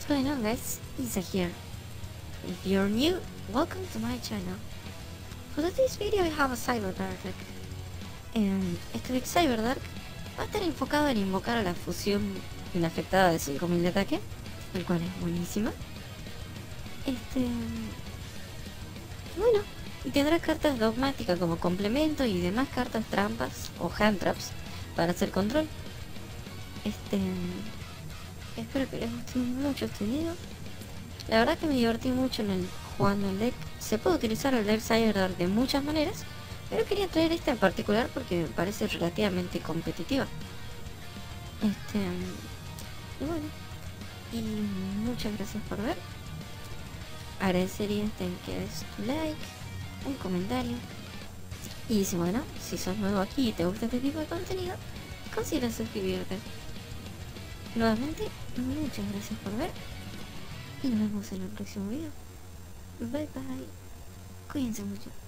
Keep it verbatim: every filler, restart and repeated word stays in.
What's going on, guys? Isa here. If you're new, welcome to my channel. For today's video I have a Cyber Dark deck. En este deck Cyber Dark va a estar enfocado en invocar a la fusión inafectada de cinco mil de ataque, el cual es buenísima. Este... Bueno, y tendrá cartas Dogmatika como complemento y demás cartas trampas o hand traps para hacer control. Este... Espero que les guste mucho este video. La verdad que me divertí mucho en el, jugando el deck. Se puede utilizar el deck Cyber Dark de muchas maneras, pero quería traer esta en particular porque me parece relativamente competitiva. Este... Y bueno, y muchas gracias por ver. Agradecería que des tu like, un comentario. Y si bueno, si sos nuevo aquí y te gusta este tipo de contenido, considera suscribirte. Nuevamente, muchas gracias por ver y nos vemos en el próximo video. Bye bye. Cuídense mucho.